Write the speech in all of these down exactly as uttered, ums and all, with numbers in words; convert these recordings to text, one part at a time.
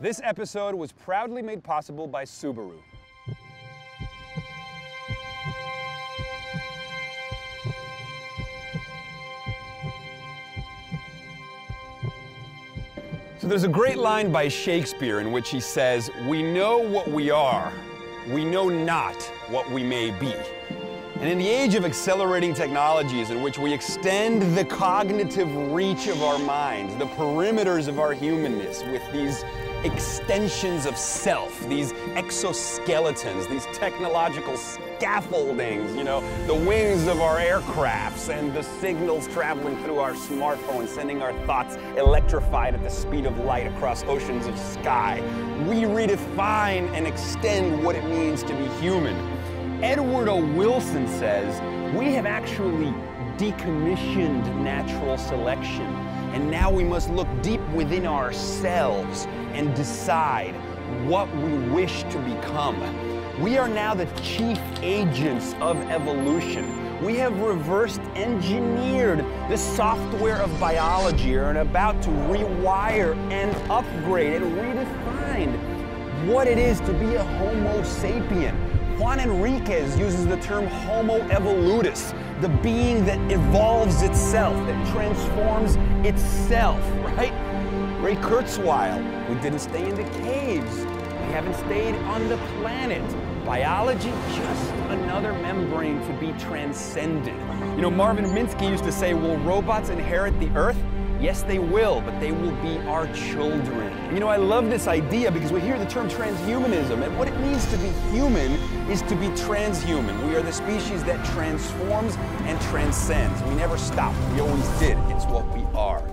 This episode was proudly made possible by Subaru. So there's a great line by Shakespeare in which he says, "We know what we are, we know not what we may be." And in the age of accelerating technologies in which we extend the cognitive reach of our minds, the perimeters of our humanness with these extensions of self, these exoskeletons, these technological scaffoldings, you know, the wings of our aircrafts and the signals traveling through our smartphone, sending our thoughts electrified at the speed of light across oceans of sky, we redefine and extend what it means to be human. Edward O. Wilson says, we have actually decommissioned natural selection, and now we must look deep within ourselves and decide what we wish to become. We are now the chief agents of evolution. We have reverse engineered the software of biology and are about to rewire and upgrade and redefine what it is to be a Homo sapien. Juan Enriquez uses the term homo evolutus, the being that evolves itself, that transforms itself, right? Ray Kurzweil, we didn't stay in the caves. We haven't stayed on the planet. Biology, just another membrane to be transcended. You know, Marvin Minsky used to say, will robots inherit the earth? Yes, they will, but they will be our children. And you know, I love this idea because we hear the term transhumanism, and what it means to be human is to be transhuman. We are the species that transforms and transcends. We never stop, we always did. It's what we are.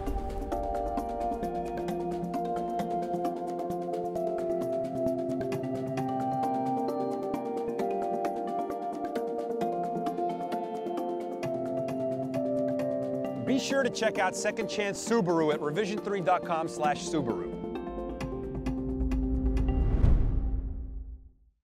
Be sure to check out Second Chance Subaru at revision three dot com slash Subaru.